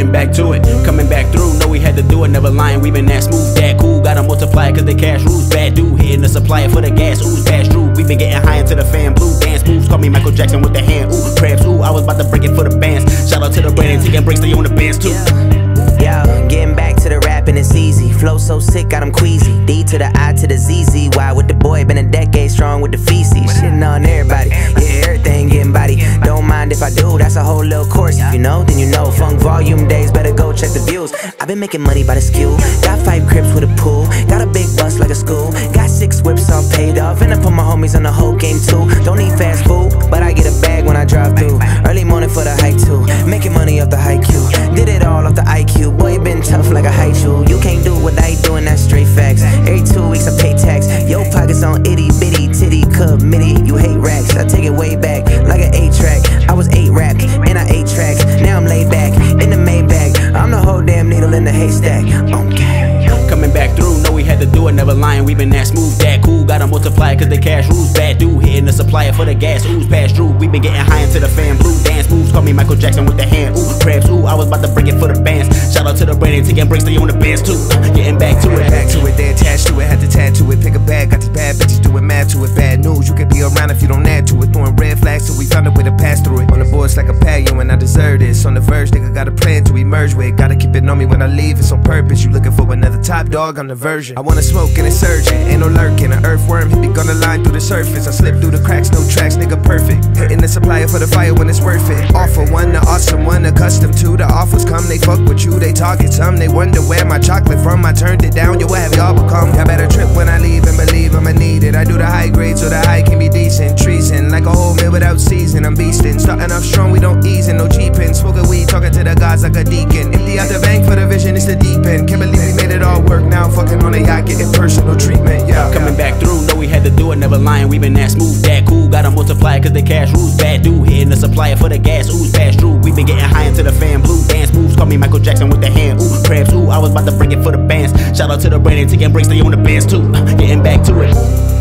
getting back to it. Coming back through, know we had to do it, never lying. We been that smooth, that cool, gotta multiply it cause they cash rules. Bad dude, hitting the supplier for the gas, ooh, that's true. We been getting high into the fan, blue dance moves. Call me Michael Jackson with the hand, ooh, crabs, ooh, I was about to break it for the bands. Shout out to the brand, taking breaks, they on the bands too. Yo, getting back to the rapping, it's easy. Flow so sick, got them queasy. D to the I to the ZZ, why with the boy, been a decade strong with the feces. Shitting on everybody, yeah, everything getting body. Don't mind if I do, that's a whole little course. If you know, then you know. Funk volume days, better go check the views. I've been making money by the skew. Got 5 cribs with a pool, got a big bus like a school. Got 6 whips all paid off, and I put my homies on the whole game too. Don't need fast food, but I get a bag when I drive through. Early morning for the hike too, making money off the high Q. Did it all off the IQ, boy been tough like a high shoe. You can't do what I do and that's straight facts. Every 2 weeks I pay tax, your pockets on itty bitty titty committee. You hate racks, I take it way back like an 8-track. I was 8 rack and I 8 tracks. Now I'm laid back in the Maybach. I'm the whole damn needle in the haystack. Okay. Coming back through, know we had to do it, never lying. We been that smooth, that cool, gotta multiply it cause they cash rules. Bad dude, hitting the supplier for the gas, ooh's past true. We been getting high into the fan, blue dance moves. Call me Michael Jackson with the hand, ooh, crabs, ooh, I was about to break it for the bands. Shout out to the brand, taking breaks, they on the bands too. Getting back to it, they attached to it, had to tattoo it. Pick a bag, got these bad bitches doing mad to it. Bad news, you can be around if you don't add to it. Throwing red flags till we found it with a pass through it. On the boards like a patio and I deserve this. On the verge, nigga got a plan to emerge with. Gotta keep it on me when I leave, it's on purpose. You looking for another top dog, I'm the version. I wanna smoke an insurgent, ain't no lurking. An earthworm, he be gonna line through the surface. I slip through the cracks, no tracks, nigga perfect. Hitting the supplier for the fire when it's worth it. Offer one, the awesome one, accustomed to. The offers come, they fuck with you, they target some. They wonder where my chocolate from, I turned it down, yo, what have y'all become? I better trip when I leave and believe I'ma need it. I do the high grades so the high can be decent. Treason, like a whole meal without season, I'm beastin'. Starting off strong, we don't easin', no cheapin'. Smoking weed, talking to the gods like a deacon. Empty out the bank for the vision, it's the deep end. Can't believe we made it all work, now I'm fucking on a yacht, getting personal treatment, yeah. Coming back through, know we had to do it, never lying. We been that smooth, that cool, gotta multiply it cause they cash rules. Bad dude, hitting the supplier for the gas, ooh's past true. We been getting high into the fan, blue dance moves. Call me Michael Jackson with the hand, ooh, crabs, ooh, I was about to break it for the bands. Shout out to the brand, taking breaks, they on the bands too. Getting back to it.